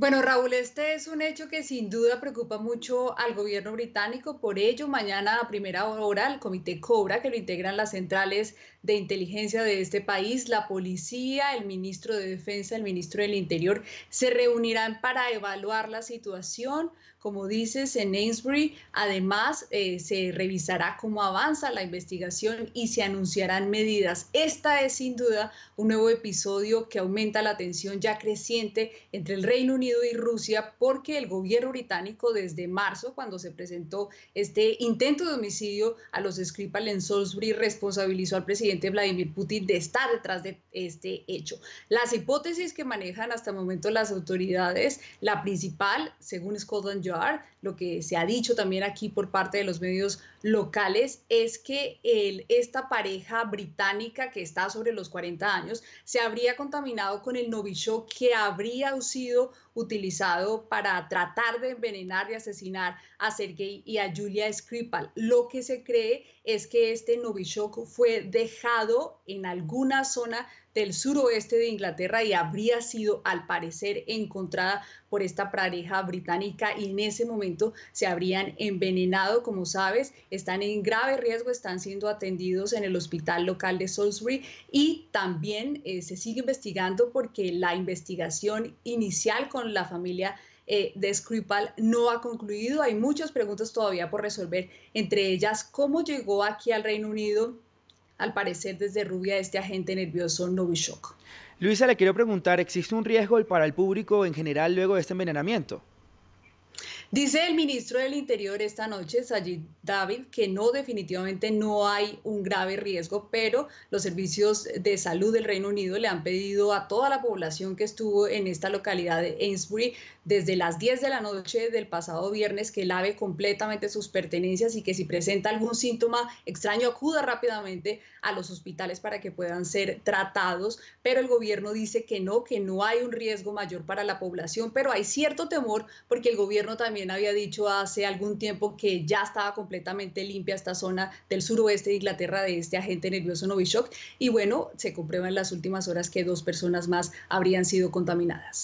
Bueno, Raúl, este es un hecho que sin duda preocupa mucho al gobierno británico. Por ello, mañana a primera hora, el Comité Cobra, que lo integran las centrales de inteligencia de este país, la policía, el ministro de Defensa, el ministro del Interior, se reunirán para evaluar la situación, como dices, en Amesbury. Además, se revisará cómo avanza la investigación y se anunciarán medidas. Esta es sin duda un nuevo episodio que aumenta la tensión ya creciente entre el Reino Unido y Rusia, porque el gobierno británico desde marzo, cuando se presentó este intento de homicidio a los Skripal en Salisbury, responsabilizó al presidente Vladimir Putin de estar detrás de este hecho. Las hipótesis que manejan hasta el momento las autoridades, la principal, según Scotland Yard, lo que se ha dicho también aquí por parte de los medios locales, es que esta pareja británica, que está sobre los 40 años, se habría contaminado con el Novichok, que habría sido utilizado para tratar de envenenar y asesinar a Sergei y a Julia Skripal. Lo que se cree es que este Novichok fue dejado en alguna zona del suroeste de Inglaterra y habría sido, al parecer, encontrada por esta pareja británica, y en ese momento se habrían envenenado. Como sabes, están en grave riesgo, están siendo atendidos en el hospital local de Salisbury, y también se sigue investigando, porque la investigación inicial con la familia de Skripal no ha concluido. Hay muchas preguntas todavía por resolver, entre ellas cómo llegó aquí al Reino Unido, al parecer desde Rusia, este agente nervioso Novichok. Luisa, le quiero preguntar, ¿existe un riesgo para el público en general luego de este envenenamiento? Dice el ministro del Interior esta noche, Sajid Javid, que no, definitivamente no hay un grave riesgo, pero los servicios de salud del Reino Unido le han pedido a toda la población que estuvo en esta localidad de Amesbury desde las 10 de la noche del pasado viernes que lave completamente sus pertenencias, y que si presenta algún síntoma extraño acuda rápidamente a los hospitales para que puedan ser tratados. Pero el gobierno dice que no hay un riesgo mayor para la población, pero hay cierto temor, porque el gobierno también había dicho hace algún tiempo que ya estaba completamente limpia esta zona del suroeste de Inglaterra de este agente nervioso Novichok, y bueno, se comprueba en las últimas horas que 2 personas más habrían sido contaminadas.